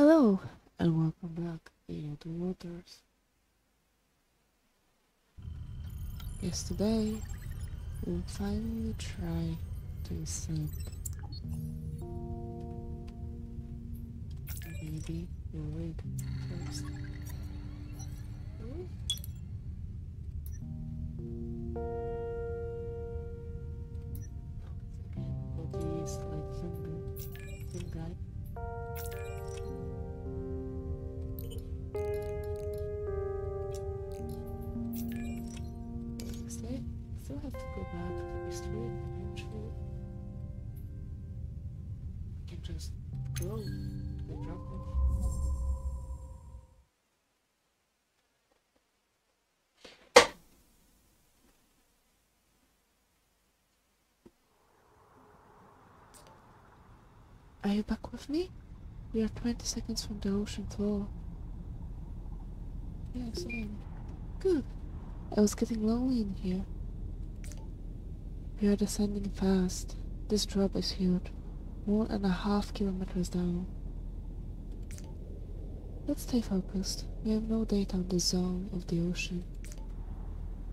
Hello and welcome back in Other Waters. Yes, today we'll finally try to escape. Maybe we'll wait first. Are you back with me? We are 20 seconds from the ocean floor. Yes, I am. Good. I was getting lonely in here. We are descending fast. This drop is huge. 1.5 kilometers down. Let's stay focused. We have no data on the zone of the ocean.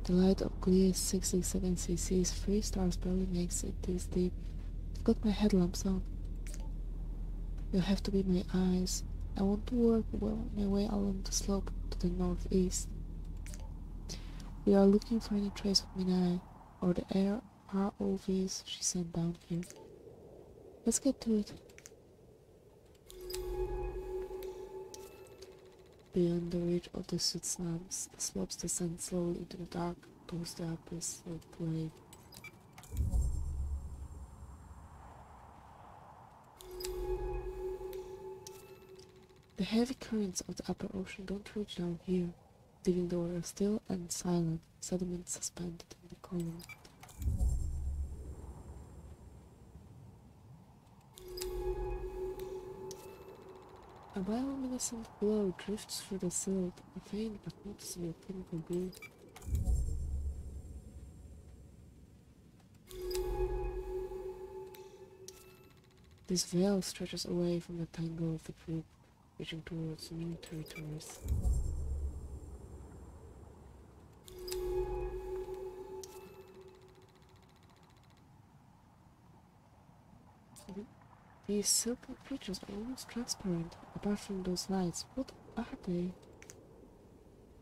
The light of Gliese 667cc's 3 stars barely makes it this deep. I've got my headlamps on. You'll have to be my eyes. I want to work my way along the slope to the northeast. We are looking for any trace of Minai, or the air ROVs she sent down here. Let's get to it. Beyond the reach of the suit's lamps, the slopes descend slowly into the dark towards the abyss of the lake. The heavy currents of the upper ocean don't reach down here, leaving the water still and silent, sediment suspended in the column. A bioluminescent glow drifts through the silt, a faint but noticeable chemical blue. This veil stretches away from the tangle of the group, reaching towards new territories. These silken creatures are almost transparent, apart from those lights. What are they?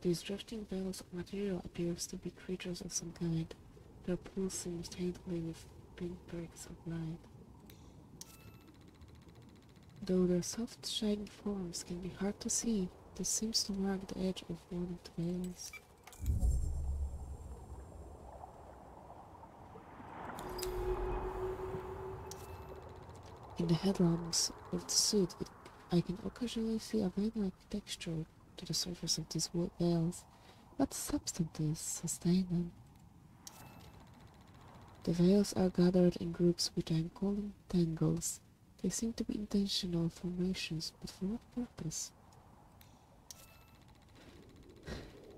These drifting veils of material appears to be creatures of some kind. They are pulsing faintly with pink bricks of light. Though their soft, shiny forms can be hard to see, this seems to mark the edge of one of the veils. In the headlamps of the suit, I can occasionally see a vein-like texture to the surface of these wood veils. What substances sustain them? The veils are gathered in groups which I am calling tangles. They seem to be intentional formations, but for what purpose?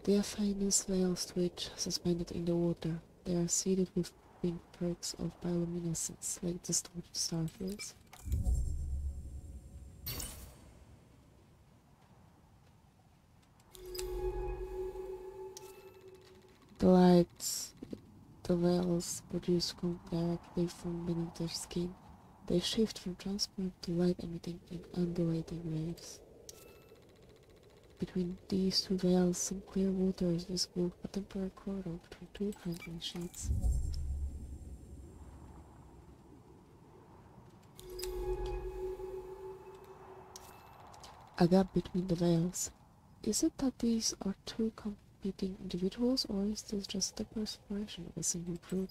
They are finest veils which, suspended in the water, they are seeded with pink perks of bioluminescence, like distorted starfields. The veils produce directly from beneath their skin. They shift from transparent to light-emitting and undulating waves. Between these two veils, some clear water is visible, a temporary corridor between two hanging sheets. A gap between the veils. Is it that these are two competing individuals, or is this just the separation of a single group?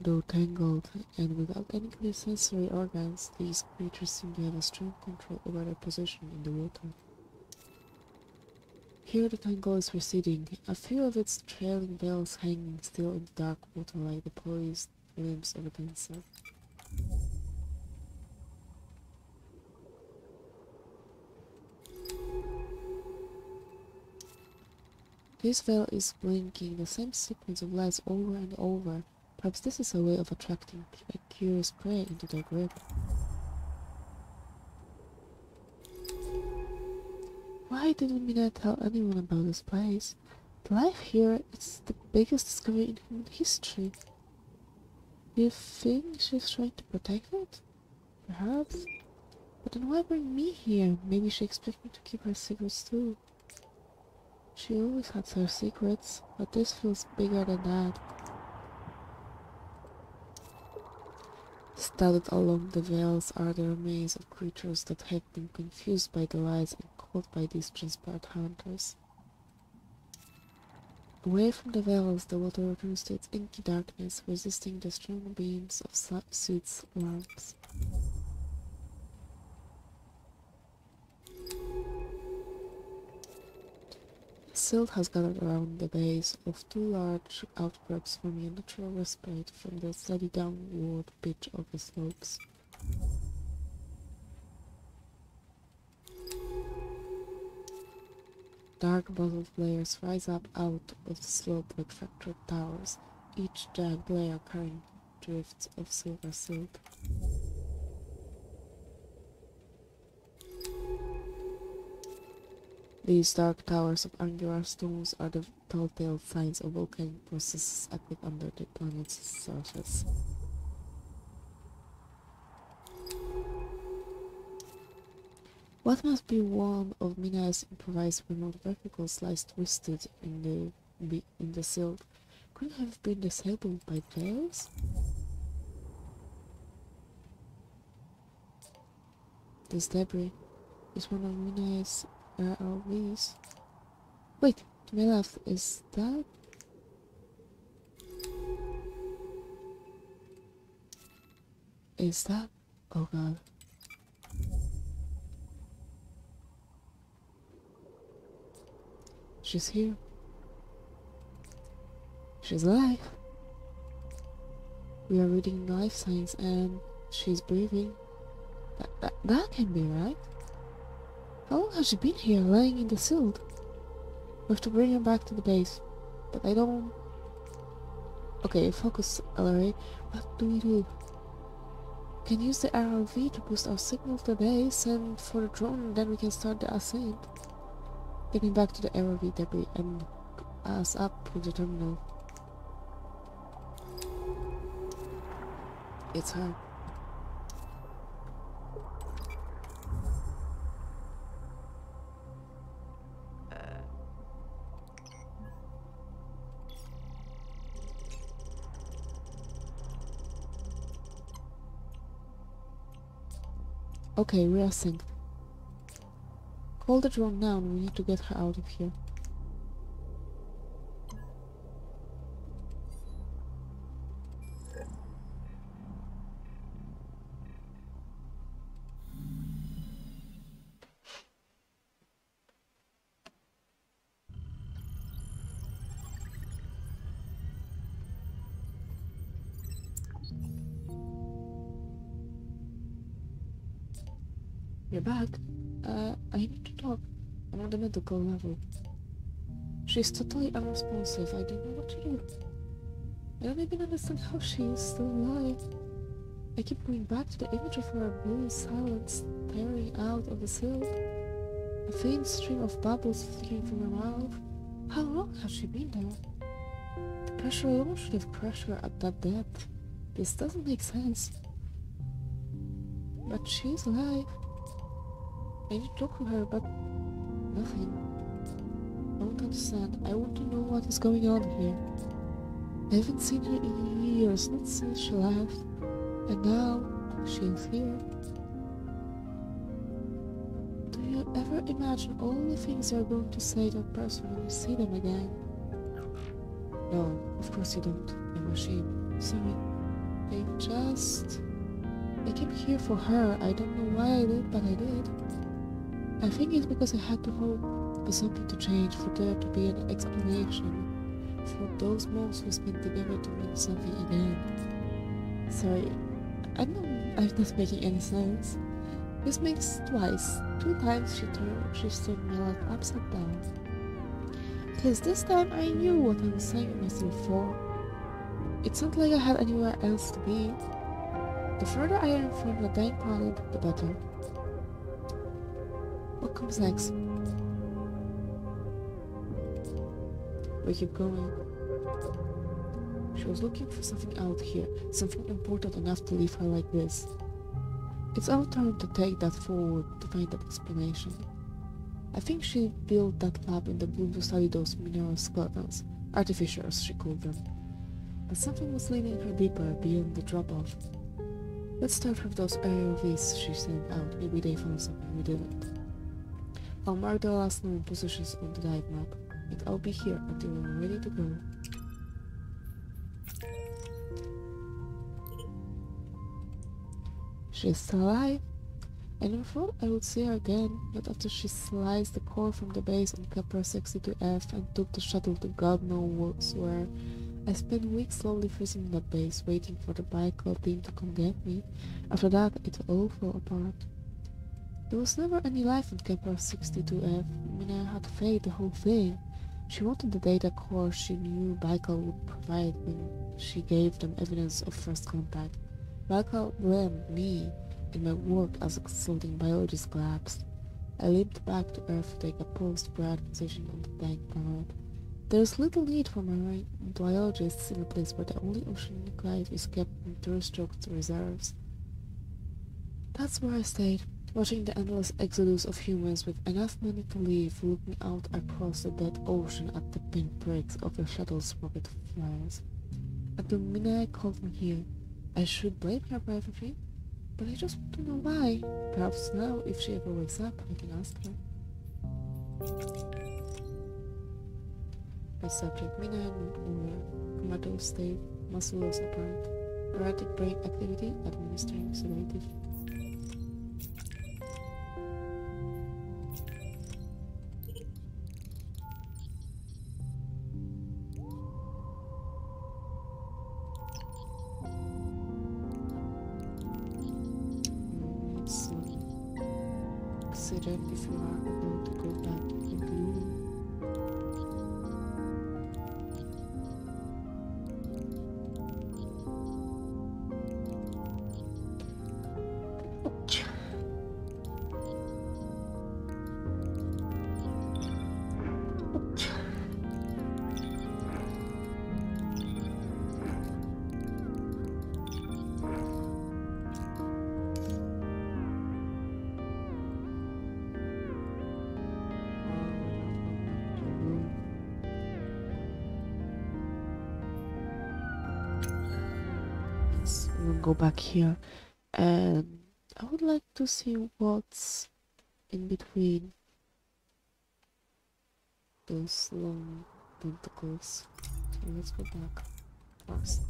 Though tangled and without any clear sensory organs, these creatures seem to have a strong control over their position in the water. Here the tangle is receding, a few of its trailing veils hanging still in the dark water like the poised limbs of a dancer. This veil is blinking the same sequence of lights over and over, Perhaps this is a way of attracting curious prey into their grip. Why didn't Mina tell anyone about this place? The life here is the biggest discovery in human history. You think she's trying to protect it? Perhaps. But then why bring me here? Maybe she expects me to keep her secrets too. She always had her secrets, but this feels bigger than that. Studded along the veils are the remains of creatures that had been confused by the lights and caught by these transport hunters. Away from the veils, the water returns to its inky darkness, resisting the strong beams of Suit's lamps. Silt has gathered around the base of two large outcrops, forming a natural respite from the steady downward pitch of the slopes. Dark bottled layers rise up out of the slope like fractured towers, each jagged layer carrying drifts of silver silt. These dark towers of angular stones are the telltale signs of volcanic processes active under the planet's surface. What must be one of Minai's improvised remote vehicles lies twisted in the silt. Could it have been disabled by veils? This debris is one of Minai's ROVs. Wait, to my left, is that? Is that? Oh god. She's here. She's alive. We are reading life signs and she's breathing. That can be right. How long has she been here, lying in the silt? We have to bring her back to the base, but I don't... Okay, focus, Elara. What do we do? We can use the ROV to boost our signal to the base and for the drone, and then we can start the ascent. Getting back to the ROV debris and us up to the terminal. It's her. Okay, we are synced. Call the drone now, we need to get her out of here. You're back. I need to talk. I'm on the medical level. She's totally unresponsive. I don't know what to do. I don't even understand how she is still alive. I keep going back to the image of her blue silence staring out of the silt. A faint stream of bubbles flicking from her mouth. How long has she been there? The pressure alone should have crushed her at that depth. This doesn't make sense. But she's alive. I need to talk to her, but nothing. I don't understand. I want to know what is going on here. I haven't seen her in years, not since she left. And now, she is here. Do you ever imagine all the things you are going to say to a person when you see them again? No, of course you don't. I'm ashamed. Sorry. I came here for her. I don't know why I did, but I did. I think it's because I had to hope for something to change, for there to be an explanation, for those months we spent together to mean something again. Sorry, I know I'm not making any sense. This makes twice. Two times she turned my life upside down. Because this time I knew what I was signing myself for. It's not like I have anywhere else to be. The further I am from the dying planet, the better. What comes next? We keep going. She was looking for something out here, something important enough to leave her like this. It's our turn to take that forward, to find that explanation. I think she built that lab in the bloom to study those mineral skeletons, artificers she called them. But something was leading her deeper, beyond the drop-off. Let's start with those AOVs she sent out, maybe they found something we didn't. I'll mark the last known positions on the dive map, and I'll be here until we're ready to go. She's still alive, and I thought I would see her again, but after she sliced the core from the base on Kepler 62F and took the shuttle to God knows where, I spent weeks slowly freezing in that base, waiting for the Baikal team to come get me. After that, it all fell apart. There was never any life on Kepler 62F, Mina had faked the whole thing. She wanted the data core she knew Baikal would provide when she gave them evidence of first contact. Baikal blamed me and my work as a consulting biologist collapsed. I limped back to Earth to take a post-grad position on the tank planet. There is little need for marine biologists in a place where the only oceanic life is kept in terrestrial reserves. That's where I stayed, watching the endless exodus of humans with enough money to leave, looking out across the dead ocean at the pinpricks of the shuttle's rocket flares. Until Minai called me here. I should blame her for everything, but I just don't know why. Perhaps now, if she ever wakes up, I can ask her. My subject Mina had moved over. Comatose state, muscle loss apparent. Erratic brain activity, administering sedative. Consider if you are able to go back to the blue. Go back here, and I would like to see what's in between those long tentacles. So let's go back first.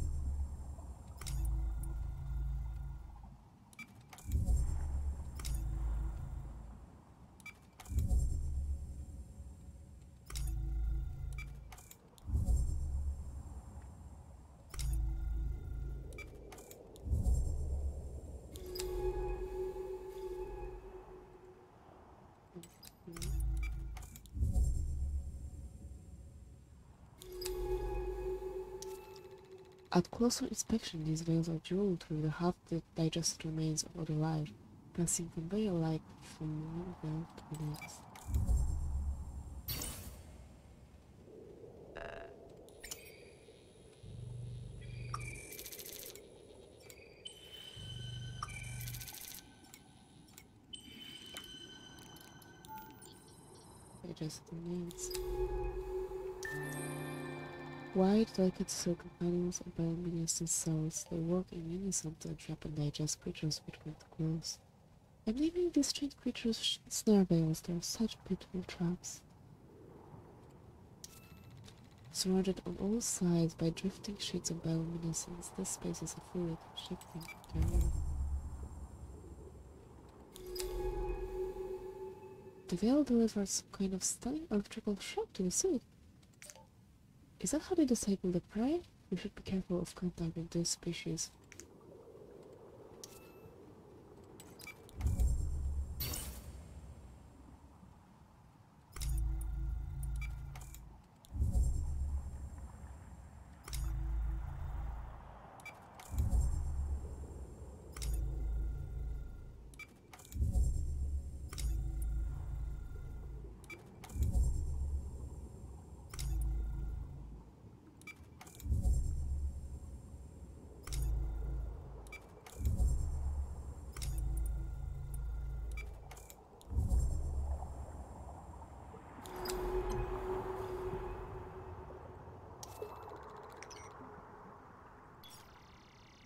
At closer inspection, these veils are jeweled through the half-digested remains of other life, passing conveyor-like from one veil to the next. Digested remains. Wide, delicate silken panels of bioluminescent cells, they work in unison to trap and digest creatures between the growth. I'm leaving these strange creatures snare veils, they are such beautiful traps. Surrounded on all sides by drifting shades of bioluminescence, this space is a fluid, shifting terrain. The veil delivers some kind of stunning electrical shock to the suit. Is that how they disable the prey? We should be careful of contact with this species.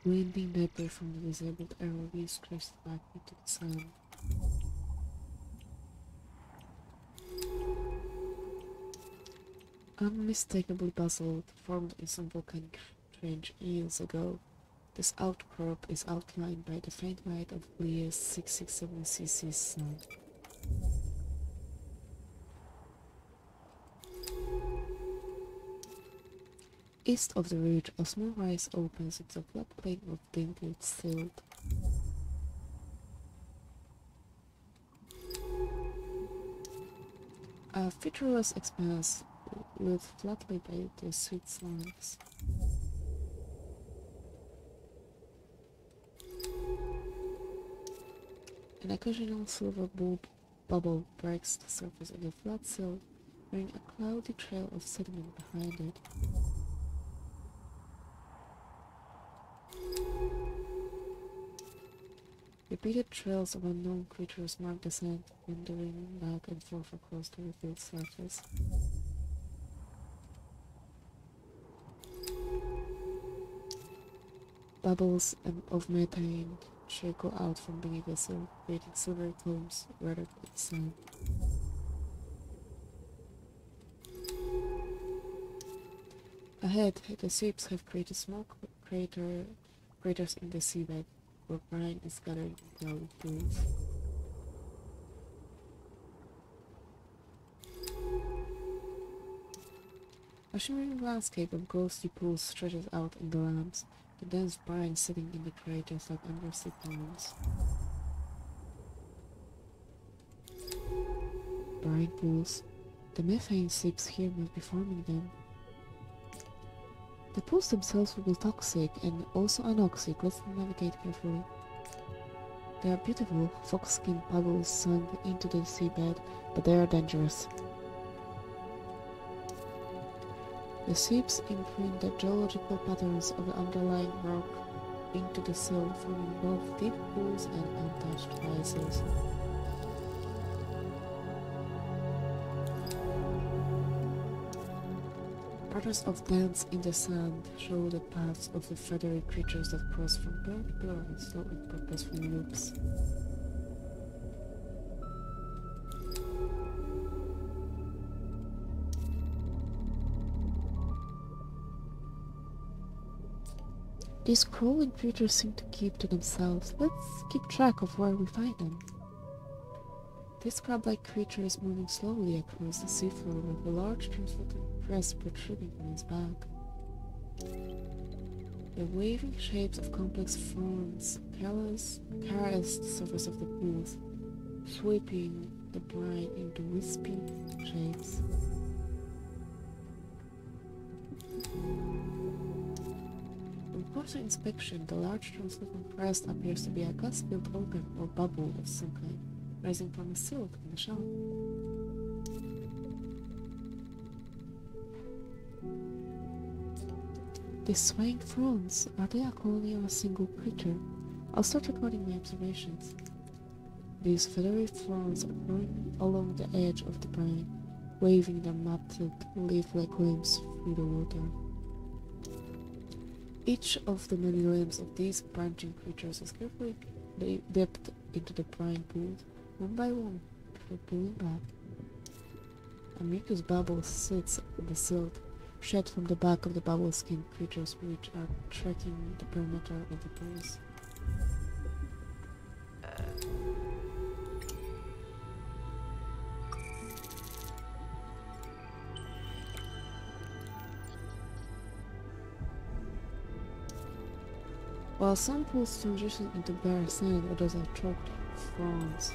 Winding better from the disabled arrow beams crashed back into the sun. Unmistakably puzzled, formed in some volcanic range years ago, this outcrop is outlined by the faint white of Gliese 667cc's sun. East of the ridge, a small rise opens into a flat plain of thin blue silt. A featureless expanse lit flatly by the sweet slants. An occasional silver bubble breaks the surface of the flat silt, leaving a cloudy trail of sediment behind it. Repeated trails of unknown creatures mark the sand, wandering back and forth across the revealed surface. Bubbles of methane trickle out from beneath the silt, creating silvery plumes weathered with sand. Ahead, the sweeps have created small craters in the seabed, where brine is gathering in cloudy pools. A shimmering landscape of ghostly pools stretches out in the lamps, the dense brine sitting in the craters like undersea ponds. Brine pools. The methane seeps here must be forming them. The pools themselves will be toxic and also anoxic. Let's navigate carefully. They are beautiful, fox-skin bubbles sunk into the seabed, but they are dangerous. The seeps imprint the geological patterns of the underlying rock into the silt, forming both deep pools and untouched rises. Patterns of dance in the sand show the paths of the feathery creatures that cross from pillar to pillar in slow and purposeful loops. These crawling creatures seem to keep to themselves. Let's keep track of where we find them. This crab-like creature is moving slowly across the seafloor with a large translucent crest protruding from its back. The waving shapes of complex fronds caress the surface of the pools, sweeping the brine into wispy shapes. On closer inspection, the large translucent crest appears to be a gas-filled organ or bubble of some kind, rising from the silt in the shell. These swaying fronds, are they a colony or a single creature? I'll start recording my observations. These feathery fronds are growing along the edge of the brine, waving their matted leaf-like limbs through the water. Each of the many limbs of these branching creatures is carefully dipped into the brine pool, one by one, before pulling back. A mucus bubble sits in the silt, shed from the back of the bubble-skinned creatures which are tracking the perimeter of the pools. While some pools transition into bare sand, others are choked with fronds.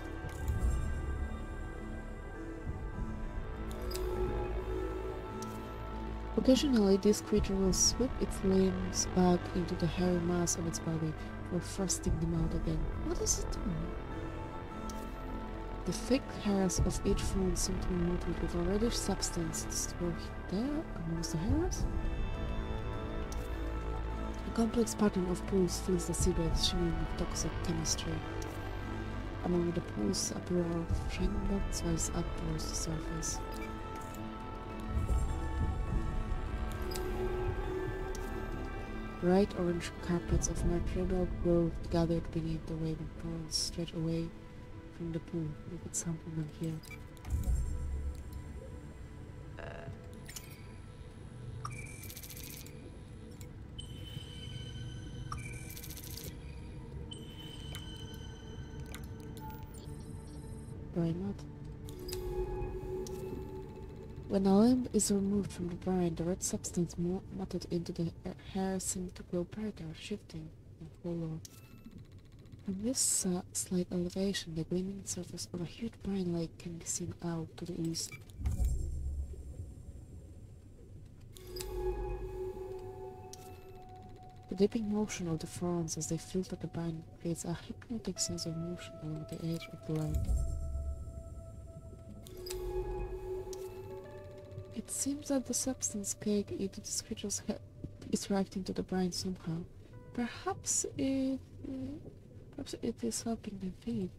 Occasionally, this creature will sweep its limbs back into the hairy mass of its body, or thrusting them out again. What is it doing? The thick hairs of each frond seem to be moated with a reddish substance stored there amongst the hairs. A complex pattern of pools fills the seabed, shimmering with toxic chemistry. Among the pools, a pair of shining dots rise up towards the surface. Bright orange carpets of marble growth gathered beneath the waving ponds straight away from the pool. Look at something here. Why not? When a limb is removed from the brine, the red substance matted into the hair seems to grow brighter, shifting and hollow. From this slight elevation, the gleaming surface of a huge brine lake can be seen out to the east. The dipping motion of the fronds as they filter the brine creates a hypnotic sense of motion along the edge of the lake. It seems that the substance cake into the creature's head is reacting to the brine somehow. Perhaps it is helping them feed.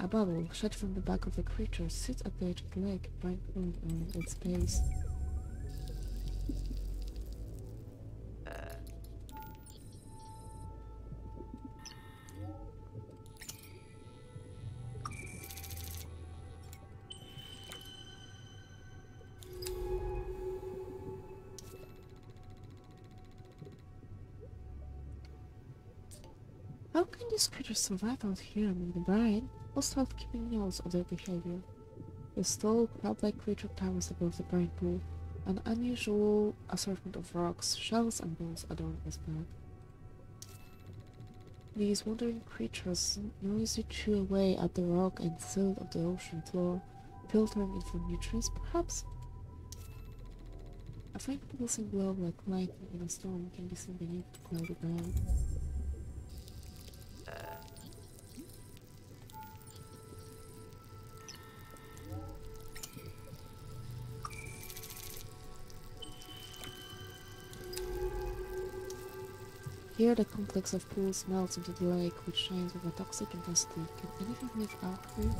A bubble, shot from the back of the creature, sits at the edge of the lake, brine flowing on its base. How can these creatures survive out here among the brine? No self-keeping knows of their behavior. The tall, crab-like creature towers above the brine pool. An unusual assortment of rocks, shells, and bones adorn its back. These wandering creatures noisily chew away at the rock and silt of the ocean floor, filtering in for nutrients, perhaps. A faint pulsing glow like lightning in a storm can be seen beneath the cloudy ground. Here the complex of pools melts into the lake, which shines with a toxic intensity. Can anything live out here?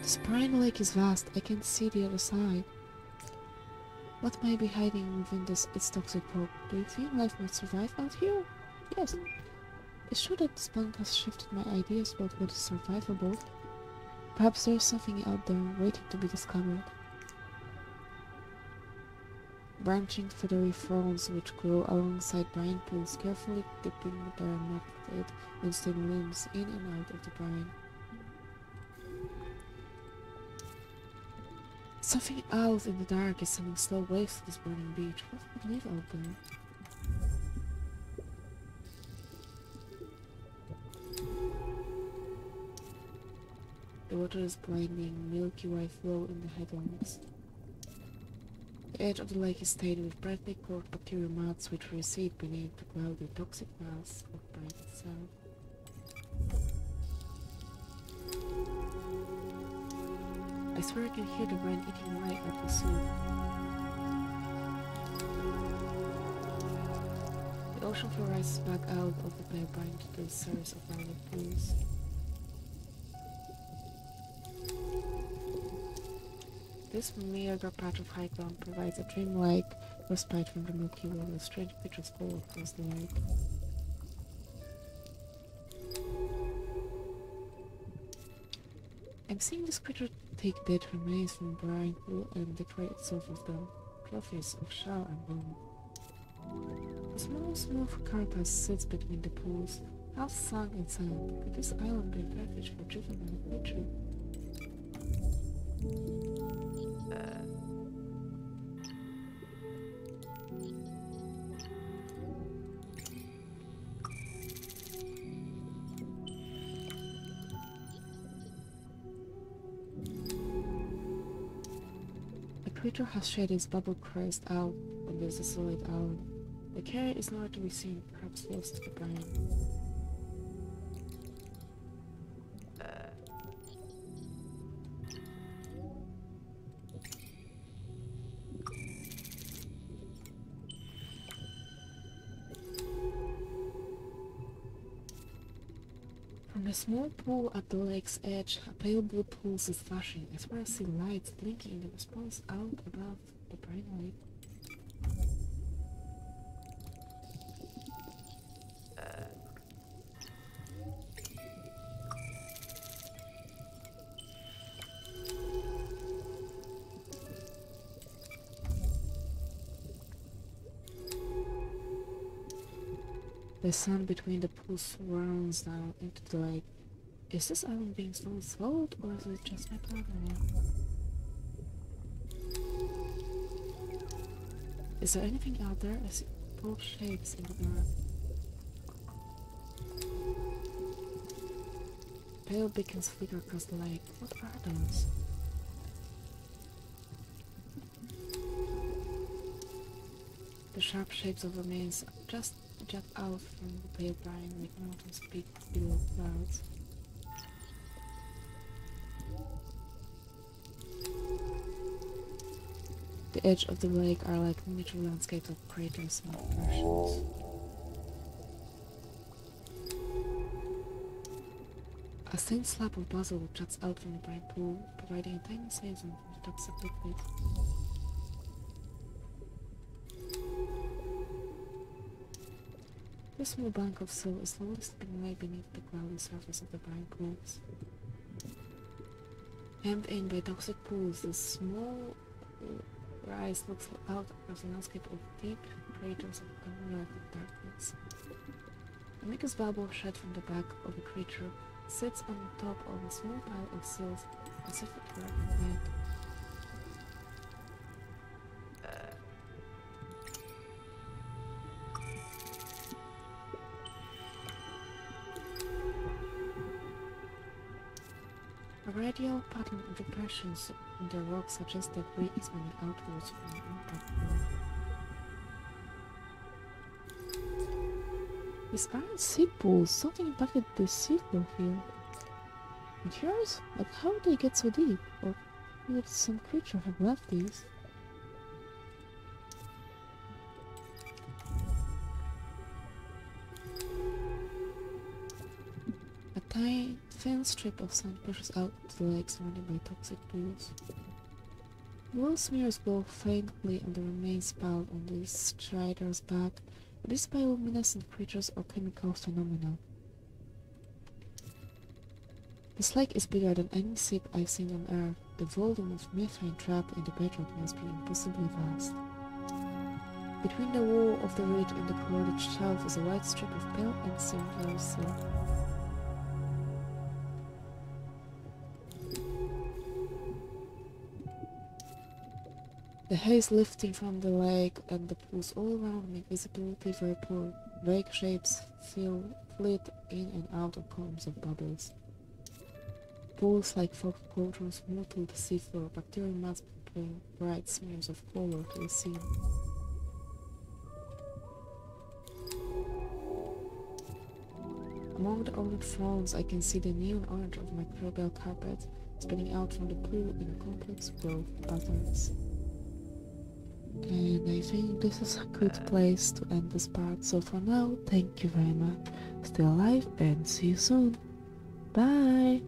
This brine lake is vast. I can see the other side. What may be hiding within its toxic probe? Do you think life might survive out here? Yes. It's true that this plant has shifted my ideas about what is survivable. Perhaps there's something out there waiting to be discovered. Branching feathery fronds which grow alongside brine pools, carefully dipping their matted and stem limbs in and out of the brine. Something out in the dark is sending slow waves to this burning beach. What could live out there? The water is blinding, milky white flow in the headlands. The edge of the lake is stained with brightly colored bacterial mats which recede beneath the cloudy toxic mass of brine itself. I swear I can hear the brine eating away at the sea. The ocean floor rises back out of the bare brine to the surface of violet pools. This meager patch of high ground provides a dreamlike respite from the Milky Way, with strange creatures all across the lake. I'm seeing this creature take dead remains from brine pool and decorate itself with the trophies of shell and bone. A small, smooth carapace sits between the pools, half sunk in sand. Could this island be a refuge for juvenile creatures? The creature has shed its bubble crest out on this desolate island. The carrier is nowhere to be seen, perhaps lost to the brine. From a small pool at the lake's edge, a pale blue pulse is flashing. I swear I see lights blinking in the response out above the brine lake. The sun between the pools runs down into the lake. Is this island being slowed, or is it just my problem? Is there anything out there? I see both shapes in the mirror. Pale beacons flicker across the lake. What are those? The sharp shapes of remains just jut out from the pale brine like mountains peaked below clouds. The edge of the lake are like miniature landscapes of craters and depressions. A thin slab of basil juts out from the brine pool, providing a tiny saison from the toxic liquid. This small bank of soil is slowly slipping away beneath the cloudy surface of the brine pools. Hemmed in by toxic pools, the small rise looks out as a landscape of deep craters of unreliable darkness. A mucus bubble shed from the back of a creature sits on the top of a small pile of sills as if it were a bed. A radial pattern of depressions in the rock suggests that debris is running outwards from the impact pool. These aren't sea pools. Something impacted the sea floor here. Meteors? But how did they get so deep? Or would some creature have left these? A thin strip of sand pushes out to the lake surrounded by toxic pools. Blue smears blow faintly on the remains piled on this strider's back, but these bioluminescent creatures are chemical phenomena. This lake is bigger than any ship I've seen on Earth. The volume of methane trapped in the bedrock must be impossibly vast. Between the wall of the ridge and the corroded shelf is a wide strip of pale and silver silk. The haze lifting from the lake and the pools all around make visibility very poor. Vague shapes flit in and out of columns of bubbles. Pools like fog cauldrons move to the seafloor. Bacteria must bring bright smears of color to the scene. Among the olive fronds, I can see the neon orange of microbial carpet spinning out from the pool in complex growth patterns. And I think this is a good place to end this part, so for now, thank you very much, stay alive and see you soon, bye!